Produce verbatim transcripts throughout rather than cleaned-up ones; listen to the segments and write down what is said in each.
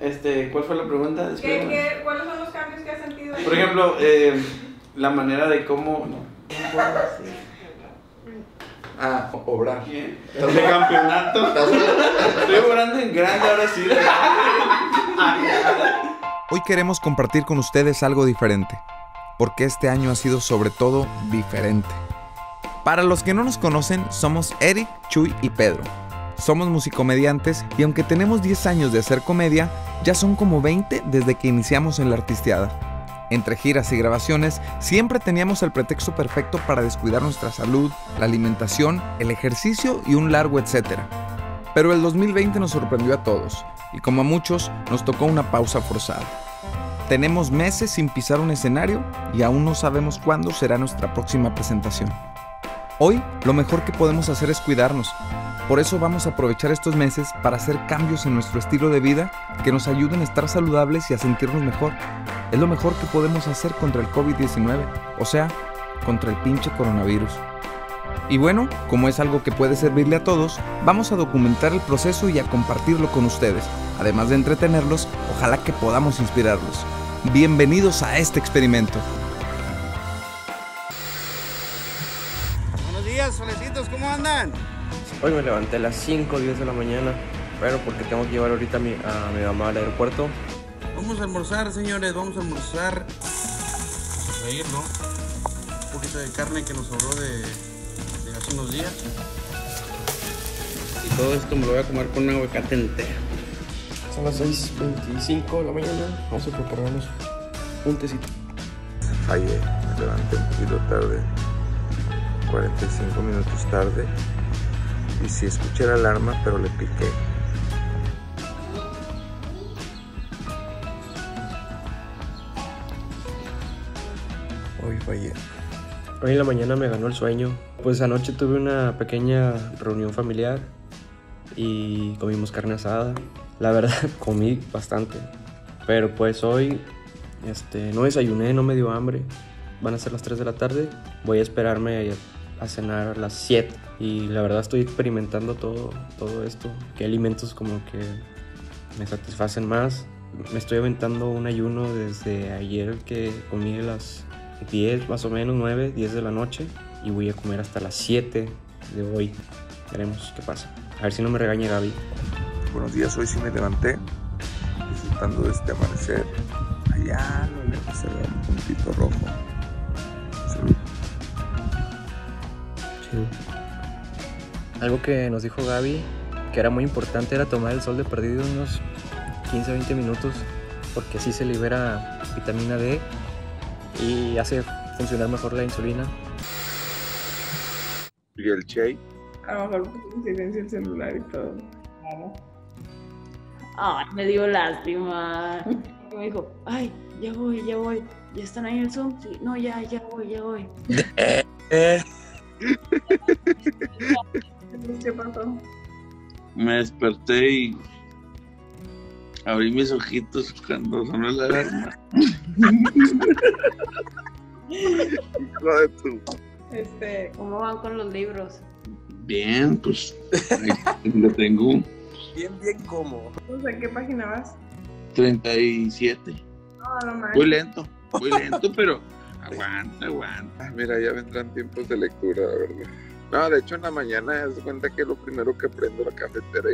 Este, ¿cuál fue la pregunta? ¿Qué, qué, ¿Cuáles son los cambios que has sentido? Por ejemplo, eh, la manera de cómo... Ah, obrar. ¿Qué? ¿De campeonato? Estoy obrando en grande ahora sí. Hoy queremos compartir con ustedes algo diferente, porque este año ha sido sobre todo diferente. Para los que no nos conocen, somos Eric, Chuy y Pedro. Somos musicomediantes y aunque tenemos diez años de hacer comedia, ya son como veinte desde que iniciamos en la artisteada. Entre giras y grabaciones, siempre teníamos el pretexto perfecto para descuidar nuestra salud, la alimentación, el ejercicio y un largo etcétera. Pero el dos mil veinte nos sorprendió a todos y como a muchos, nos tocó una pausa forzada. Tenemos meses sin pisar un escenario y aún no sabemos cuándo será nuestra próxima presentación. Hoy, lo mejor que podemos hacer es cuidarnos. Por eso vamos a aprovechar estos meses para hacer cambios en nuestro estilo de vida que nos ayuden a estar saludables y a sentirnos mejor. Es lo mejor que podemos hacer contra el COVID diecinueve, o sea, contra el pinche coronavirus. Y bueno, como es algo que puede servirle a todos, vamos a documentar el proceso y a compartirlo con ustedes. Además de entretenerlos, ojalá que podamos inspirarlos. Bienvenidos a este experimento. Buenos días, solecitos, ¿cómo andan? Hoy me levanté a las cinco o diez de la mañana, pero porque tengo que llevar ahorita a mi, a mi mamá al aeropuerto. Vamos a almorzar, señores, vamos a almorzar. Vamos a ir, ¿no? Un poquito de carne que nos sobró de, de hace unos días. Y todo esto me lo voy a comer con un aguacate entero. Son las seis veinticinco de la mañana, vamos a prepararnos un tecito. Fallé, me levanté un poquito tarde, cuarenta y cinco minutos tarde. Y sí escuché la alarma, pero le piqué. Hoy fallé. Hoy en la mañana me ganó el sueño. Pues anoche tuve una pequeña reunión familiar y comimos carne asada. La verdad, comí bastante. Pero pues hoy este, no desayuné, no me dio hambre. Van a ser las tres de la tarde. Voy a esperarme a, a cenar a las siete. Y la verdad estoy experimentando todo, todo esto. Qué alimentos como que me satisfacen más. Me estoy aventando un ayuno desde ayer que comí a las diez, más o menos, nueve, diez de la noche. Y voy a comer hasta las siete de hoy. Veremos qué pasa. A ver si no me regaña Gaby. Buenos días, hoy sí me levanté. Disfrutando de este amanecer. Allá no le se ve un puntito rojo. Salud. Chido. Algo que nos dijo Gaby, que era muy importante, era tomar el sol de perdido unos quince a veinte minutos, porque así se libera vitamina D y hace funcionar mejor la insulina. ¿Y el Chuy? A lo mejor silencio el celular y todo. Claro. Ay, me dio lástima. Me dijo, ay, ya voy, ya voy. ¿Ya están ahí en el Zoom? Sí. No, ya, ya voy, ya voy. ¿Qué pasó? Me desperté y abrí mis ojitos cuando sonó la alarma. Este, ¿cómo van con los libros? Bien, pues lo tengo. Bien, bien, ¿cómo? O sea, ¿qué página vas? treinta y siete. No, no, muy lento, muy lento, pero aguanta, aguanta. Mira, ya vendrán tiempos de lectura, la verdad. No, de hecho en la mañana se cuenta que es lo primero que prendo la cafetera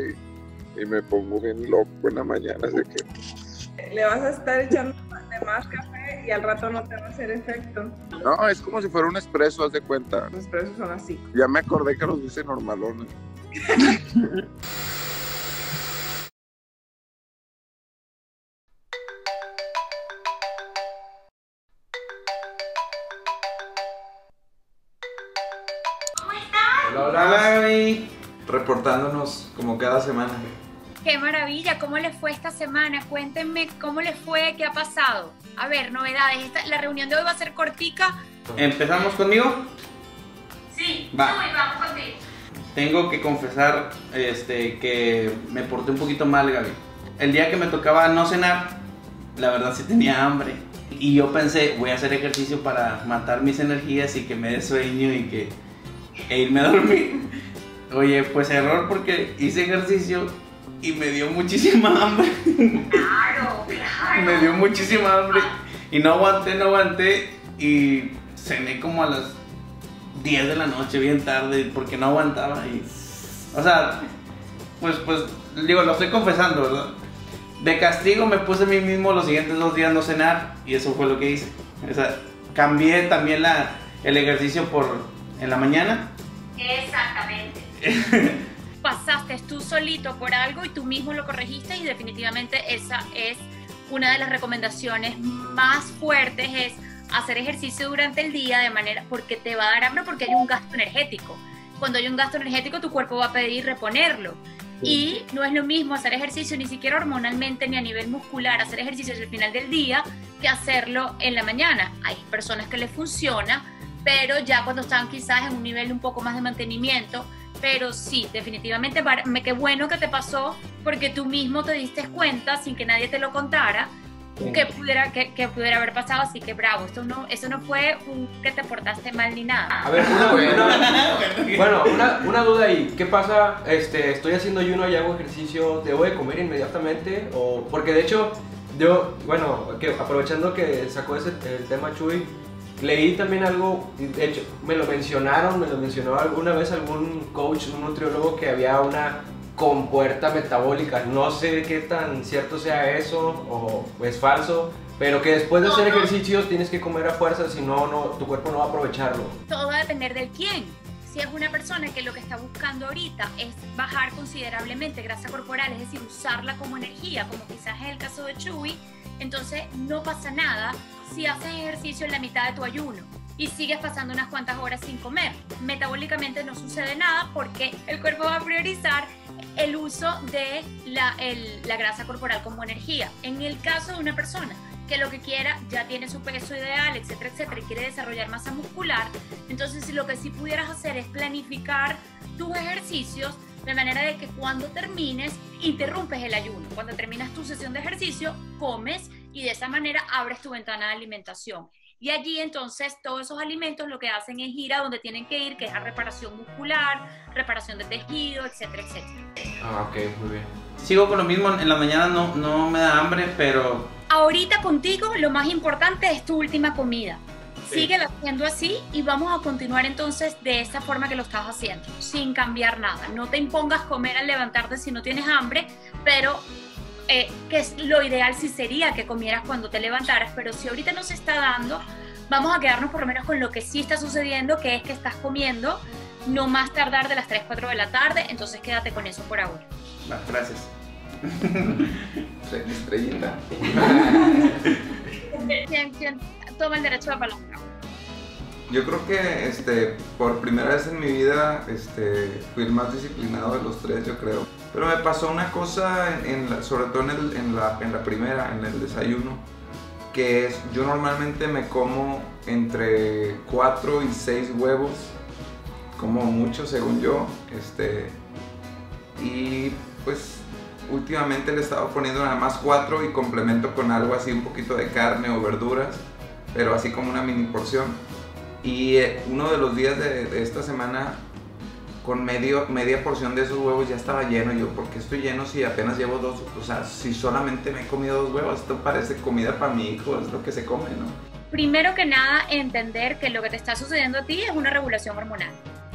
y, y me pongo bien loco en la mañana, así que... Le vas a estar echando de más café y al rato no te va a hacer efecto. No, es como si fuera un espresso, haz de cuenta. Los espresos son así. Ya me acordé que los hice normalones. Hola Gaby, reportándonos como cada semana. ¡Qué maravilla! ¿Cómo les fue esta semana? Cuéntenme cómo les fue, qué ha pasado. A ver, novedades. Esta, la reunión de hoy va a ser cortica. ¿Empezamos conmigo? Sí, va. Uy, vamos contigo. Tengo que confesar este, que me porté un poquito mal, Gaby. El día que me tocaba no cenar, la verdad sí tenía hambre. Y yo pensé, voy a hacer ejercicio para matar mis energías y que me dé sueño y que... e irme a dormir. Oye, pues error, porque hice ejercicio y me dio muchísima hambre. me dio muchísima hambre y no aguanté, no aguanté y cené como a las diez de la noche, bien tarde, porque no aguantaba y, o sea, pues, pues, digo, lo estoy confesando, ¿verdad? De castigo me puse a mí mismo los siguientes dos días no cenar y eso fue lo que hice. O sea, cambié también la, el ejercicio por en la mañana. Exactamente. Pasaste tú solito por algo y tú mismo lo corregiste y definitivamente esa es una de las recomendaciones más fuertes, es hacer ejercicio durante el día de manera, porque te va a dar hambre, porque hay un gasto energético. Cuando hay un gasto energético tu cuerpo va a pedir reponerlo. Y no es lo mismo hacer ejercicio ni siquiera hormonalmente ni a nivel muscular, hacer ejercicio al final del día que hacerlo en la mañana. Hay personas que les funciona, pero ya cuando están quizás en un nivel un poco más de mantenimiento, pero sí, definitivamente, qué bueno que te pasó porque tú mismo te diste cuenta sin que nadie te lo contara que pudiera, que, que pudiera haber pasado, así que bravo, esto no, eso no fue un que te portaste mal ni nada. A ver, una, una, bueno, una, una duda ahí, ¿qué pasa? Este, estoy haciendo ayuno y hago ejercicio, ¿debo de comer inmediatamente? O, porque de hecho, yo, bueno, que, aprovechando que sacó ese, el tema Chuy, leí también algo, de hecho, me lo mencionaron, me lo mencionó alguna vez algún coach, un nutriólogo, que había una compuerta metabólica, no sé qué tan cierto sea eso o es falso, pero que después de hacer ejercicios tienes que comer a fuerza, si no, no, tu cuerpo no va a aprovecharlo. Todo va a depender del quién. Si es una persona que lo que está buscando ahorita es bajar considerablemente grasa corporal, es decir, usarla como energía, como quizás es el caso de Chuy, entonces no pasa nada si haces ejercicio en la mitad de tu ayuno y sigues pasando unas cuantas horas sin comer. Metabólicamente no sucede nada porque el cuerpo va a priorizar el uso de la, el, la grasa corporal como energía. En el caso de una persona que lo que quiera, ya tiene su peso ideal, etcétera, etcétera, y quiere desarrollar masa muscular, entonces lo que sí pudieras hacer es planificar tus ejercicios de manera de que cuando termines, interrumpes el ayuno. Cuando terminas tu sesión de ejercicio, comes y de esa manera abres tu ventana de alimentación. Y allí entonces todos esos alimentos lo que hacen es ir a donde tienen que ir, que es a reparación muscular, reparación de tejido, etcétera, etcétera. Ah, ok, muy bien. Sigo con lo mismo, en la mañana no, no me da hambre, pero... Ahorita contigo lo más importante es tu última comida. Sí. Síguela haciendo así y vamos a continuar entonces de esa forma que lo estás haciendo, sin cambiar nada. No te impongas comer al levantarte si no tienes hambre, pero... Eh, que es lo ideal, sí sería que comieras cuando te levantaras, pero si ahorita no se está dando, vamos a quedarnos por lo menos con lo que sí está sucediendo, que es que estás comiendo no más tardar de las tres, cuatro de la tarde, entonces quédate con eso por ahora. Bueno, gracias. Estrellita. ¿Quién, quién toma el derecho a la palabra? Yo creo que este, por primera vez en mi vida este, fui el más disciplinado de los tres, yo creo. Pero me pasó una cosa, en, en la, sobre todo en, el, en, la, en la primera, en el desayuno, que es, yo normalmente me como entre cuatro y seis huevos, como mucho según yo, este, y pues últimamente le estaba poniendo nada más cuatro y complemento con algo así, un poquito de carne o verduras, pero así como una mini porción. Y uno de los días de, de esta semana, con medio, media porción de esos huevos ya estaba lleno. Yo, ¿por qué estoy lleno si apenas llevo dos? O sea, si solamente me he comido dos huevos, esto parece comida para mi hijo, es lo que se come, ¿no? Primero que nada, entender que lo que te está sucediendo a ti es una regulación hormonal.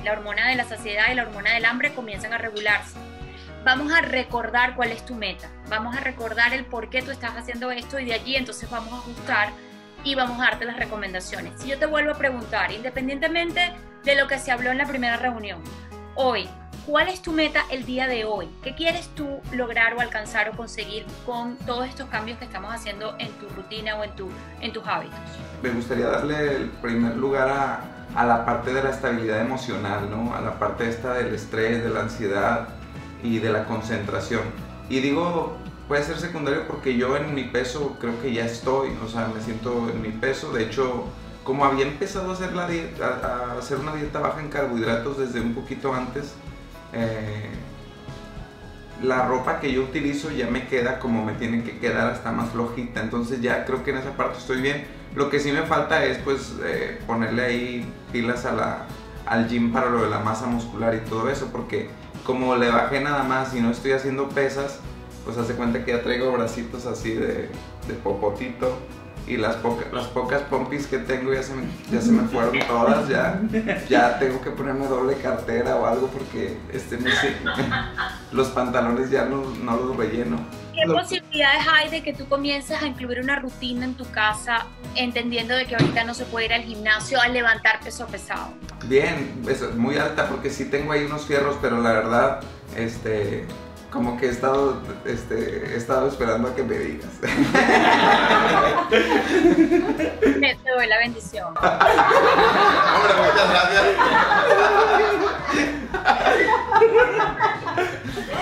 La hormona de la saciedad y la hormona del hambre comienzan a regularse. Vamos a recordar cuál es tu meta. Vamos a recordar el por qué tú estás haciendo esto y de allí entonces vamos a ajustar y vamos a darte las recomendaciones. Si yo te vuelvo a preguntar, independientemente de lo que se habló en la primera reunión, hoy, ¿cuál es tu meta el día de hoy? ¿Qué quieres tú lograr o alcanzar o conseguir con todos estos cambios que estamos haciendo en tu rutina o en, tu, en tus hábitos? Me gustaría darle el primer lugar a, a la parte de la estabilidad emocional, ¿no? A la parte esta del estrés, de la ansiedad y de la concentración. Y digo... puede ser secundario porque yo en mi peso creo que ya estoy, o sea, me siento en mi peso. De hecho, como había empezado a hacer, la dieta, a hacer una dieta baja en carbohidratos desde un poquito antes, eh, la ropa que yo utilizo ya me queda como me tiene que quedar, hasta más flojita. Entonces ya creo que en esa parte estoy bien. Lo que sí me falta es pues eh, ponerle ahí pilas a la, al gym para lo de la masa muscular y todo eso, porque como le bajé nada más y no estoy haciendo pesas, pues hace cuenta que ya traigo bracitos así de, de popotito. Y las, poca, las pocas pompis que tengo ya se me, ya se me fueron todas, ya, ya tengo que ponerme doble cartera o algo porque este, no sé, los pantalones ya no, no los relleno. ¿Qué Lo, posibilidades hay de que tú comiences a incluir una rutina en tu casa, entendiendo de que ahorita no se puede ir al gimnasio a levantar peso pesado? Bien, es muy alta porque sí tengo ahí unos fierros, pero la verdad, este... como que he estado, este, he estado esperando a que me digas. Te doy la bendición. Hombre, muchas gracias.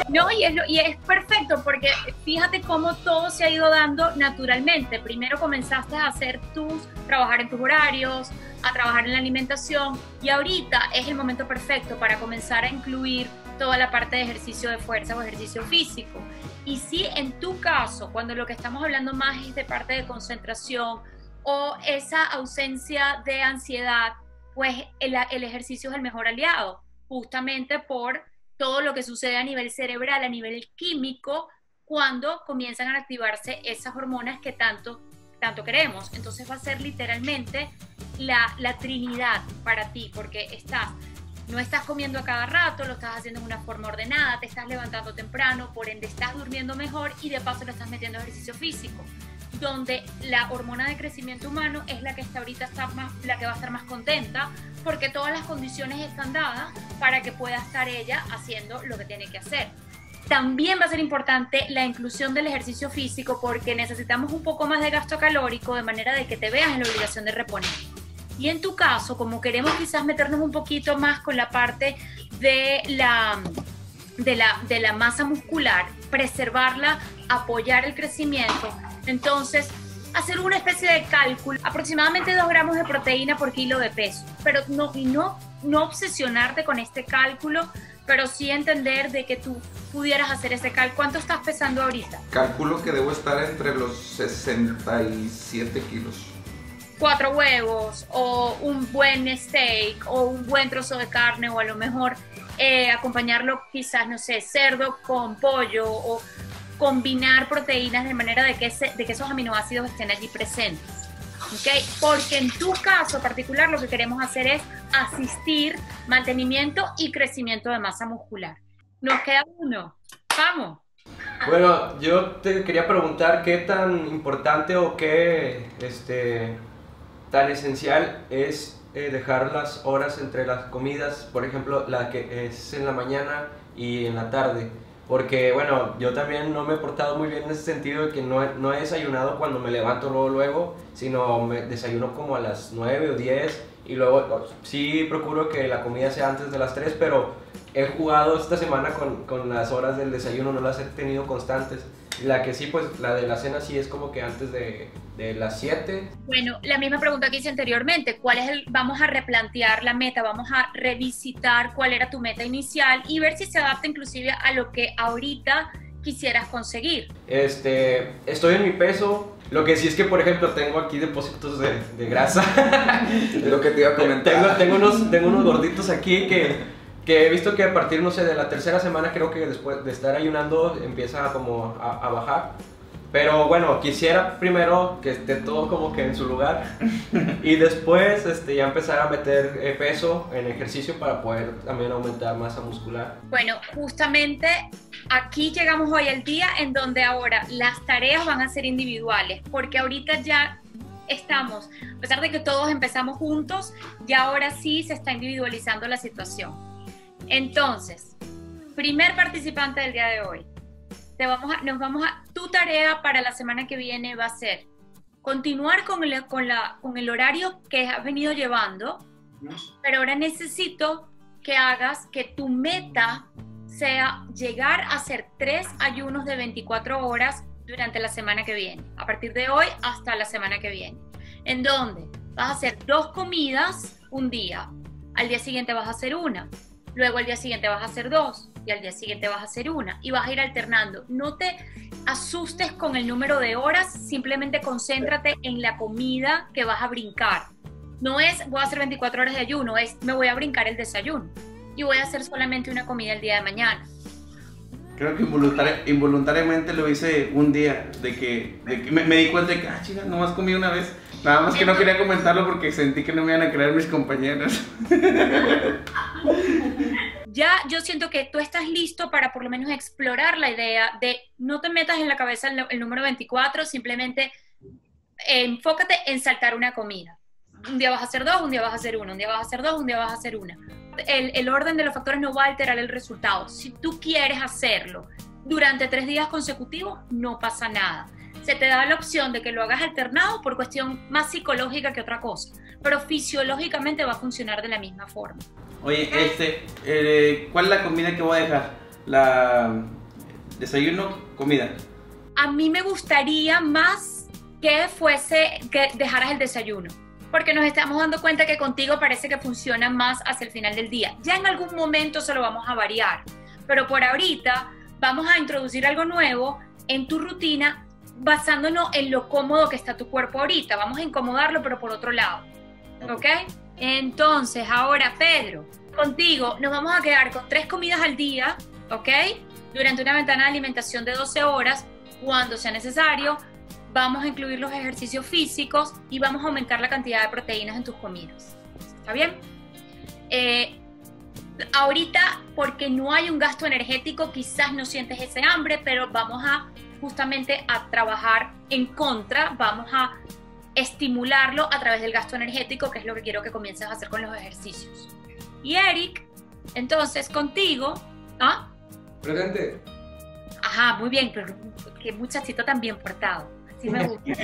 No, y es, lo, y es perfecto porque fíjate cómo todo se ha ido dando naturalmente. Primero comenzaste a hacer tus, trabajar en tus horarios, a trabajar en la alimentación, y ahorita es el momento perfecto para comenzar a incluir toda la parte de ejercicio de fuerza o ejercicio físico. Y si en tu caso, cuando lo que estamos hablando más es de parte de concentración o esa ausencia de ansiedad, pues el, el ejercicio es el mejor aliado, justamente por todo lo que sucede a nivel cerebral, a nivel químico, cuando comienzan a activarse esas hormonas que tanto, tanto queremos. Entonces va a ser literalmente la, la trinidad para ti, porque estás... no estás comiendo a cada rato, lo estás haciendo de una forma ordenada, te estás levantando temprano, por ende estás durmiendo mejor y de paso lo estás metiendo a ejercicio físico, donde la hormona de crecimiento humano es la que está ahorita está más, la que va a estar más contenta, porque todas las condiciones están dadas para que pueda estar ella haciendo lo que tiene que hacer. También va a ser importante la inclusión del ejercicio físico porque necesitamos un poco más de gasto calórico, de manera de que te veas en la obligación de reponer. Y en tu caso, como queremos quizás meternos un poquito más con la parte de la, de la, de la masa muscular, preservarla, apoyar el crecimiento, entonces hacer una especie de cálculo, aproximadamente dos gramos de proteína por kilo de peso, pero no, y no, no obsesionarte con este cálculo, pero sí entender de que tú pudieras hacer ese cálculo. ¿Cuánto estás pesando ahorita? Calculo que debo estar entre los sesenta y siete kilos. Cuatro huevos o un buen steak o un buen trozo de carne, o a lo mejor eh, acompañarlo quizás, no sé, cerdo con pollo, o combinar proteínas de manera de que, ese, de que esos aminoácidos estén allí presentes, ¿okay? Porque en tu caso particular lo que queremos hacer es asistir mantenimiento y crecimiento de masa muscular. Nos queda uno, vamos. Bueno, yo te quería preguntar qué tan importante o qué... este tan esencial es eh, dejar las horas entre las comidas, por ejemplo, la que es en la mañana y en la tarde, porque bueno, yo también no me he portado muy bien en ese sentido de que no he, no he desayunado cuando me levanto luego, luego, sino me desayuno como a las nueve o diez y luego sí procuro que la comida sea antes de las tres, pero he jugado esta semana con, con las horas del desayuno, no las he tenido constantes. La que sí, pues la de la cena sí es como que antes de, de las siete. Bueno, la misma pregunta que hice anteriormente, ¿cuál es el, vamos a replantear la meta, vamos a revisitar cuál era tu meta inicial y ver si se adapta inclusive a lo que ahorita quisieras conseguir? Este, estoy en mi peso, lo que sí es que por ejemplo tengo aquí depósitos de, de grasa. Lo que te iba a comentar. Tengo, tengo, unos, tengo unos gorditos aquí que... que he visto que a partir, no sé, de la tercera semana, creo que después de estar ayunando empieza como a, a bajar. Pero bueno, quisiera primero que esté todo como que en su lugar y después este, ya empezar a meter peso en ejercicio para poder también aumentar masa muscular. Bueno, justamente aquí llegamos hoy al día en donde ahora las tareas van a ser individuales, porque ahorita ya estamos, a pesar de que todos empezamos juntos, ya ahora sí se está individualizando la situación. Entonces, primer participante del día de hoy, te vamos a, nos vamos a, tu tarea para la semana que viene va a ser continuar con el, con la, con el horario que has venido llevando, pero ahora necesito que hagas que tu meta sea llegar a hacer tres ayunos de veinticuatro horas durante la semana que viene, a partir de hoy hasta la semana que viene, en donde vas a hacer dos comidas un día, al día siguiente vas a hacer una. Luego al día siguiente vas a hacer dos y al día siguiente vas a hacer una y vas a ir alternando. No te asustes con el número de horas, simplemente concéntrate en la comida que vas a brincar. No es voy a hacer veinticuatro horas de ayuno, es me voy a brincar el desayuno y voy a hacer solamente una comida el día de mañana. Creo que involuntaria, involuntariamente lo hice un día, de que, de que me, me di cuenta de que, ah, chica, nomás comí una vez. Nada más que no quería comentarlo porque sentí que no me iban a creer mis compañeras. Ya yo siento que tú estás listo para por lo menos explorar la idea de no te metas en la cabeza el, el número veinticuatro, simplemente eh, enfócate en saltar una comida. Un día vas a hacer dos, un día vas a hacer uno, un día vas a hacer dos, un día vas a hacer una. El, el orden de los factores no va a alterar el resultado. Si tú quieres hacerlo durante tres días consecutivos, no pasa nada. Se te da la opción de que lo hagas alternado por cuestión más psicológica que otra cosa, pero fisiológicamente va a funcionar de la misma forma. Oye, este, eh, ¿cuál es la comida que voy a dejar? ¿La desayuno, comida? A mí me gustaría más que fuese que dejaras el desayuno, porque nos estamos dando cuenta que contigo parece que funciona más hacia el final del día. Ya en algún momento se lo vamos a variar, pero por ahorita vamos a introducir algo nuevo en tu rutina, basándonos en lo cómodo que está tu cuerpo ahorita. Vamos a incomodarlo, pero por otro lado, ¿ok? Entonces, ahora, Pedro, contigo nos vamos a quedar con tres comidas al día, ¿ok? Durante una ventana de alimentación de doce horas, cuando sea necesario, vamos a incluir los ejercicios físicos y vamos a aumentar la cantidad de proteínas en tus comidas, ¿está bien? Eh, ahorita, porque no hay un gasto energético, quizás no sientes ese hambre, pero vamos a justamente a trabajar en contra, vamos a estimularlo a través del gasto energético, que es lo que quiero que comiences a hacer con los ejercicios. Y Eric, entonces contigo, ¿ah? Presente. Ajá, muy bien, pero qué muchachito tan bien portado, así me gusta.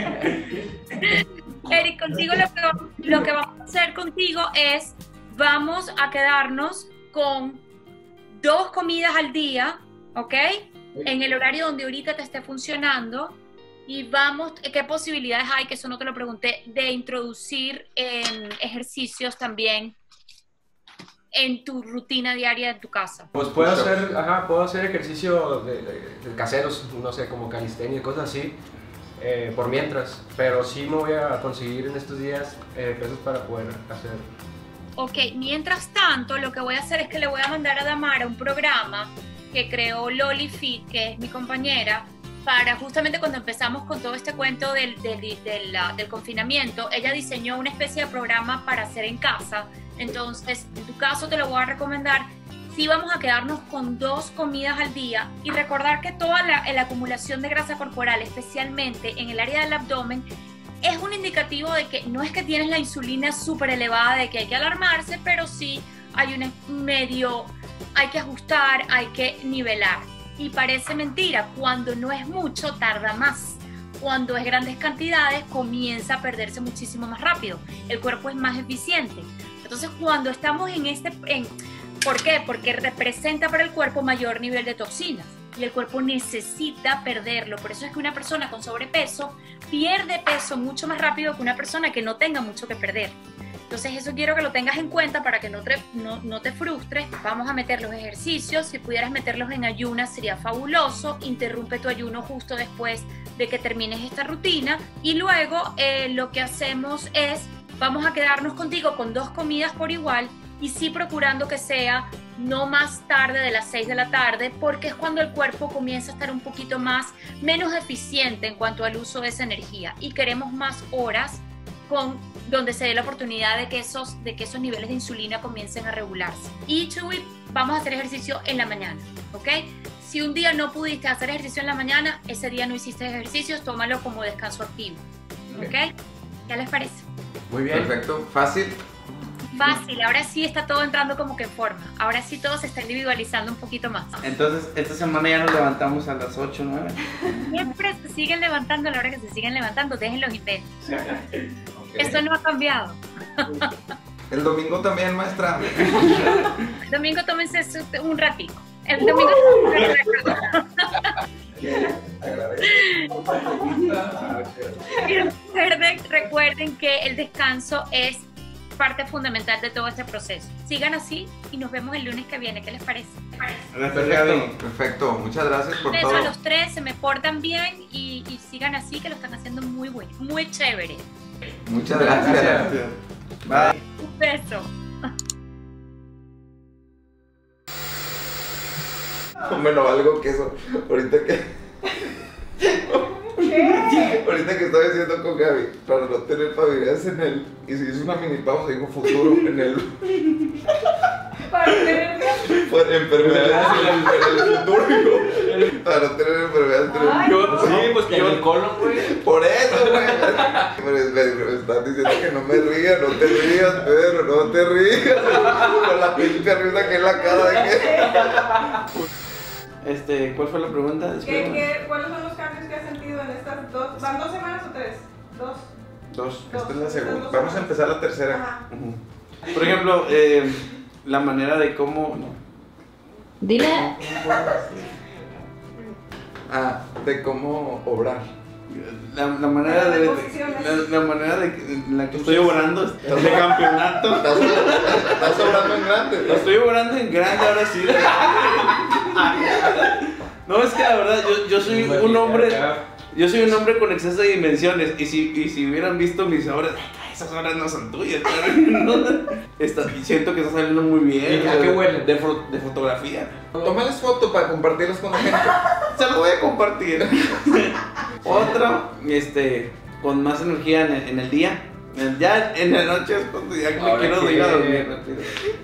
Eric, contigo lo que, lo que vamos a hacer contigo es, vamos a quedarnos con dos comidas al día, ¿ok? En el horario donde ahorita te esté funcionando, y vamos, ¿qué posibilidades hay? Que eso no te lo pregunté, de introducir eh, ejercicios también en tu rutina diaria en tu casa. Pues puedo hacer, ajá, puedo hacer ejercicios de, de, de caseros, no sé, como calistenia y cosas así, eh, por mientras, pero sí me voy a conseguir en estos días eh, pesos para poder hacer. Ok, mientras tanto lo que voy a hacer es que le voy a mandar a Damara un programa que creó Loli Fit, que es mi compañera, para justamente cuando empezamos con todo este cuento del, del, del, del confinamiento. Ella diseñó una especie de programa para hacer en casa, entonces en tu caso te lo voy a recomendar. Sí, vamos a quedarnos con dos comidas al día y recordar que toda la, la acumulación de grasa corporal, especialmente en el área del abdomen, es un indicativo de que no es que tienes la insulina súper elevada, de que hay que alarmarse, pero sí hay un medio... hay que ajustar, hay que nivelar. Y parece mentira, cuando no es mucho tarda más. Cuando es grandes cantidades comienza a perderse muchísimo más rápido. El cuerpo es más eficiente. Entonces cuando estamos en este... En, ¿por qué? Porque representa para el cuerpo mayor nivel de toxinas. Y el cuerpo necesita perderlo. Por eso es que una persona con sobrepeso pierde peso mucho más rápido que una persona que no tenga mucho que perder. Entonces eso quiero que lo tengas en cuenta para que no te, no, no te frustres. Vamos a meter los ejercicios, si pudieras meterlos en ayunas sería fabuloso. Interrumpe tu ayuno justo después de que termines esta rutina. Y luego eh, lo que hacemos es, vamos a quedarnos contigo con dos comidas por igual, y sí procurando que sea no más tarde de las seis de la tarde, porque es cuando el cuerpo comienza a estar un poquito más, menos eficiente en cuanto al uso de esa energía, y queremos más horas con, donde se dé la oportunidad de que, esos, de que esos niveles de insulina comiencen a regularse. Y Chuy, vamos a hacer ejercicio en la mañana, ¿ok? Si un día no pudiste hacer ejercicio en la mañana, ese día no hiciste ejercicios, tómalo como descanso activo, ¿ok? Okay. ¿Qué les parece? Muy bien. Perfecto, fácil. Fácil, ahora sí está todo entrando como que en forma. Ahora sí todo se está individualizando un poquito más. Entonces, esta semana ya nos levantamos a las ocho, nueve. Siempre se siguen levantando a la hora que se siguen levantando. Dejen los inventos. Okay. Eso no ha cambiado. El domingo también, maestra. El domingo tómense un ratico. El domingo uh, recuerden, recuerden que el descanso es parte fundamental de todo este proceso. Sigan así y nos vemos el lunes que viene. ¿Qué les parece? Perfecto, perfecto. Muchas gracias por todo. Un beso a los tres, se me portan bien y, y sigan así, que lo están haciendo muy bueno, muy chévere. Muchas gracias. gracias. Bye. Un beso. O me lo valgo queso. Ahorita que... ¿Qué? Ahorita que estaba diciendo con Gaby, para no tener pavidas en él. Y si hizo una mini pausa, digo futuro en él. Para tener para enfermedades en el futuro, digo. Para no tener enfermedades en el futuro. Sí, pues que yo el colon, güey. Por eso, güey. Pero me, me están diciendo que no me rías, no te rías, Pedro, no te rías. Con la pinche risa que es la cara de que. Este, ¿cuál fue la pregunta? ¿Qué, qué, ¿Cuáles son los cambios que has sentido en estas dos? ¿Van dos semanas o tres? Dos. Dos. Dos. Esta es la segunda. Vamos semanas. a empezar la tercera. Ajá. Uh-huh. Por ejemplo, eh, la manera de cómo. No. Dile. Ah, de cómo obrar. La, la manera de. La, la manera de en la que estoy obrando de campeonato. Estás, estás obrando en grande. ¿No? Estoy obrando en grande ahora sí. No, es que la verdad, yo, yo soy un hombre, yo soy un hombre con exceso de dimensiones, y si, y si hubieran visto mis obras, esas obras no son tuyas, ¿no? Está, siento que está saliendo muy bien. ¿Y a qué huele? De, de fotografía. Tómales foto para compartirlas con la gente. Se lo voy a compartir. Otra, este, con más energía en el, en el día. Ya en la noche es cuando ya me quiero ir a dormir rápido.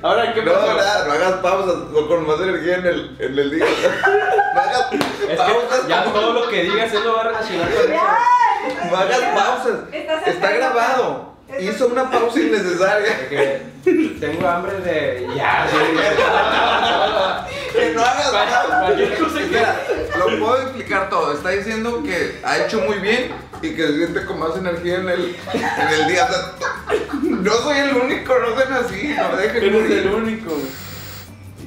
Ahora que no, nada, no hagas pausas con más energía en el, en el día. No hagas es pausas. Ya con... todo lo que digas él lo va a relacionar con eso. No hagas pausas. Está grabado. Hizo una pausa innecesaria. Okay. Tengo hambre de. Ya, de... Que no hagas pausas. Lo puedo explicar todo. Está diciendo que ha hecho muy bien. Y que se siente con más energía en el, en el día. O sea, no soy el único, no sean así, no dejen. Eres morir. El único.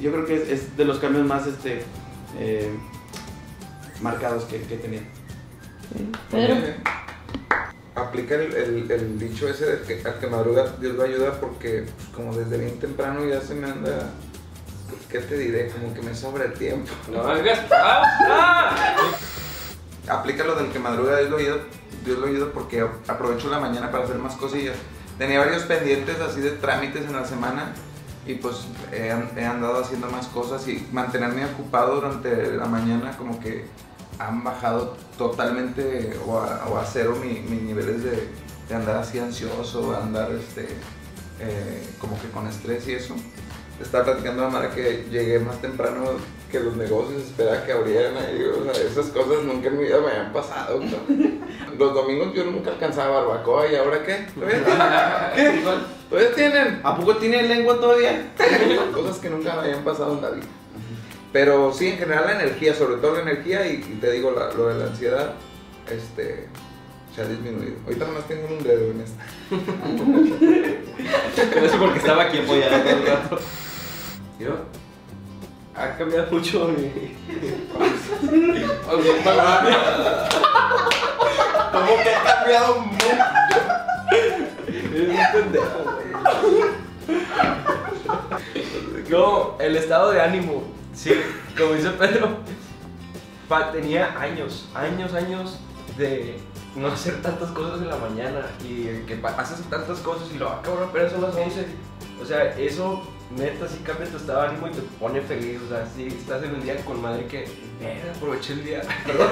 Yo creo que es, es de los cambios más este eh, marcados que, que tenía. Pedro. Aplica el, el, el dicho ese de que al que madruga Dios lo ayuda, porque pues, como desde bien temprano ya se me anda. ¿Qué te diré? Como que me sobra el tiempo. No hagas pausa. Aplica lo del que madruga Dios lo ayuda. Dios lo ayuda porque aprovecho la mañana para hacer más cosillas. Tenía varios pendientes así de trámites en la semana y pues he, he andado haciendo más cosas y mantenerme ocupado durante la mañana como que han bajado totalmente o a, o a cero mi, mis niveles de, de andar así ansioso, andar este, eh, como que con estrés y eso. Estaba platicando a Damara que llegué más temprano que los negocios, esperaba que abrieran y digo, o sea, esas cosas nunca en mi vida me habían pasado, ¿no? Los domingos yo nunca alcanzaba barbacoa y ahora qué, ¿todavía tienen? ¿Qué? ¿Todavía tienen? ¿A poco tienen lengua todavía? Cosas que nunca me habían pasado en la vida. Pero sí, en general la energía, sobre todo la energía y, y te digo, la, lo de la ansiedad, este... se ha disminuido. Ahorita nomás tengo un dedo en esta. Pero eso porque estaba aquí apoyado todo el rato. ¿Yo? Ha cambiado mucho mi... Como que ha cambiado mucho. Eres un pendejo, güey. No, el estado de ánimo. Sí, como dice Pedro. Pa tenía años, años, años de... no hacer tantas cosas en la mañana y que haces tantas cosas y lo cabrón, pero son las once. O sea, eso neta sí cambia tu estado de ánimo y te pone feliz. O sea, si estás en un día con madre que eh, aproveché el día. Perdón.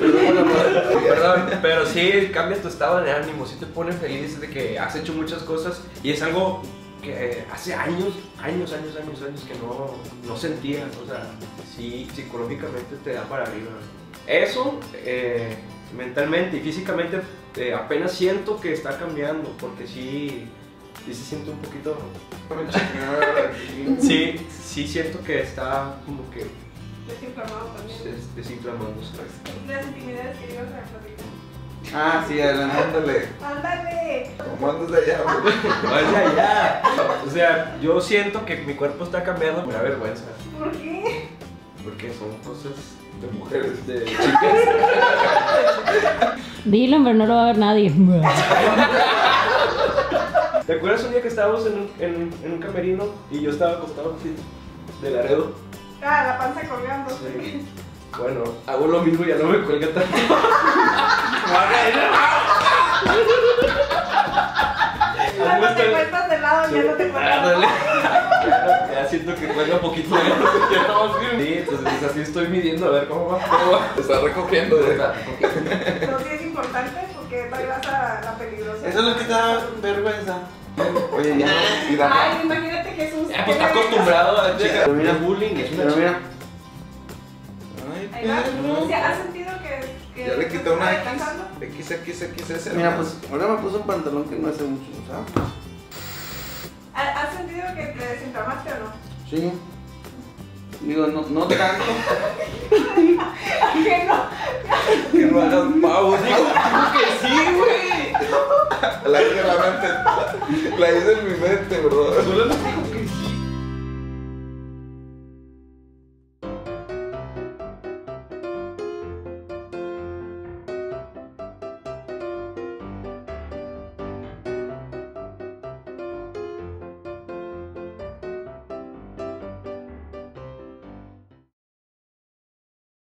Perdón, bueno, perdón, perdón. Pero sí cambias tu estado de ánimo, sí te pone feliz de que has hecho muchas cosas y es algo que hace años, años, años, años, años que no, no sentías. O sea, sí psicológicamente te da para arriba. Eso, eh. mentalmente y físicamente eh, apenas siento que está cambiando porque sí, sí se siente un poquito... sí, sí siento que está como que... desinflamado también. Des desinflamando. Las intimidades que yo se Ah, sí, adelante, ándale. Ándale. ¿Cómo andas de allá? Vaya allá. O sea, yo siento que mi cuerpo está cambiando. Me da vergüenza. ¿Por qué? Porque son cosas... de mujeres, de chicas. Dilo, pero no lo va a ver nadie. ¿Te acuerdas un día que estábamos en un, en, en un camerino y yo estaba acostado así, de Laredo? Ah, la panza colgando. Sí. Bueno, hago lo mismo y ya no me cuelga tanto. Ya no te cuentas de lado, ya no te cuentas. Ya siento que cuelga un poquito de lado. más bien. Sí, entonces así estoy midiendo a ver cómo va. Cómo va. Te está recogiendo. Pero sí es importante porque vas a la peligrosa. Eso es lo que te da vergüenza. Oye, ya. Ay, imagínate Jesús. Ya, pues está acostumbrado a la chica. Pero mira, bullying. Pero mira. Ay, Pedro. ¿Has sentido que...? Ya le quité una X, X, X, X, X. Mira, pues ahora me puse un pantalón que no hace mucho, ¿sabes? ¿Has sentido que te desinflamaste o no? Sí. Digo, no, no tanto. Que no. Que no hagas pavos. Digo, que sí, güey. La hice en la mente. La hice en mi mente, bro.